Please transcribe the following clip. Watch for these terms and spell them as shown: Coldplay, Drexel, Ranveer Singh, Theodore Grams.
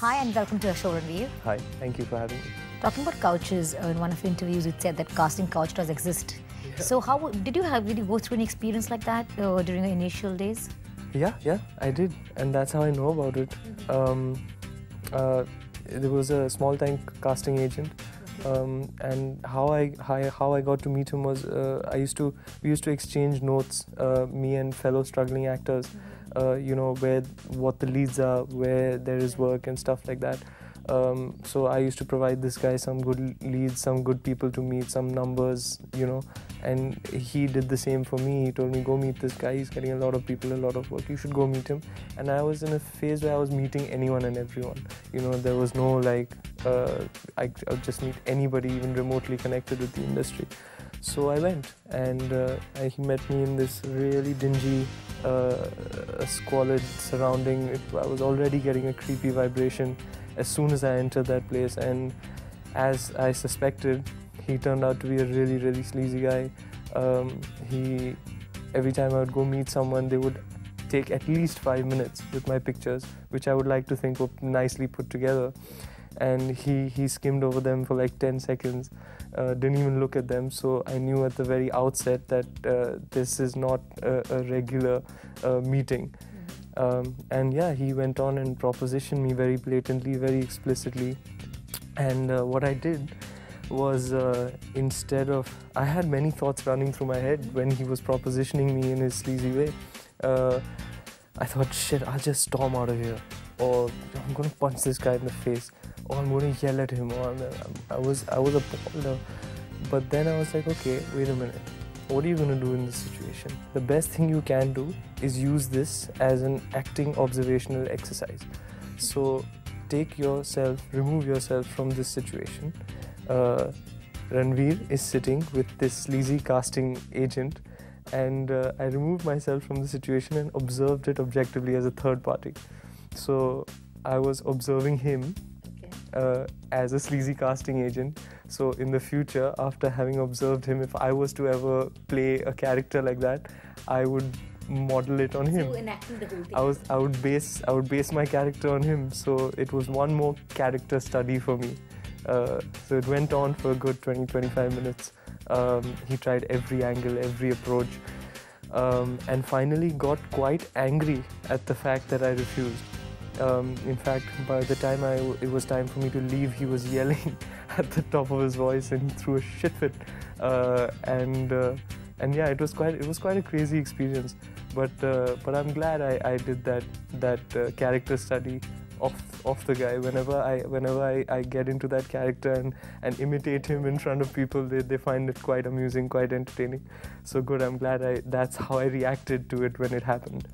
Hi and welcome to our show, Ranveer. Hi, thank you for having me. Talking about couches, in one of your interviews you said that casting couch does exist. Yeah. So how did you go through an experience like that during the initial days? Yeah, I did, and that's how I know about it. There was a small-time casting agent, and how I got to meet him was we used to exchange notes, me and fellow struggling actors, you know, what the leads are, where there is work and stuff like that. So I used to provide this guy some good leads, some good people to meet, some numbers, you know, and he did the same for me. He told me, go meet this guy, he's getting a lot of people, a lot of work, you should go meet him. And I was in a phase where I was meeting anyone and everyone, you know, there was no like, I would just meet anybody even remotely connected with the industry. So I went, and he met me in this really dingy, squalid surrounding. I was already getting a creepy vibration as soon as I entered that place, and as I suspected, he turned out to be a really sleazy guy. Every time I would go meet someone, they would take at least 5 minutes with my pictures, which I would like to think were nicely put together. And he skimmed over them for like 10 seconds, didn't even look at them. So I knew at the very outset that this is not a regular meeting. And yeah, he went on and propositioned me very blatantly, very explicitly. And what I did was, I had many thoughts running through my head when he was propositioning me in his sleazy way. I thought, shit, I'll just storm out of here, or I'm gonna punch this guy in the face, or I'm gonna yell at him, or I was appalled. But then I was like, okay, wait a minute. What are you going to do in this situation? The best thing you can do is use this as an acting observational exercise. So remove yourself from this situation. Ranveer is sitting with this sleazy casting agent, and I removed myself from the situation and observed it objectively as a third party. So I was observing him as a sleazy casting agent. So in the future, after having observed him, if I was to ever play a character like that, I would model it on him. So enacting the whole thing. I would base my character on him. So it was one more character study for me. So it went on for a good 20-25 minutes. He tried every angle, every approach, and finally got quite angry at the fact that I refused. In fact, by the time it was time for me to leave, he was yelling at the top of his voice, and he threw a shit fit. And yeah, it was quite a crazy experience. But I'm glad I did that character study of the guy. Whenever I get into that character and imitate him in front of people, they find it quite amusing, quite entertaining. So good. I'm glad that's how I reacted to it when it happened.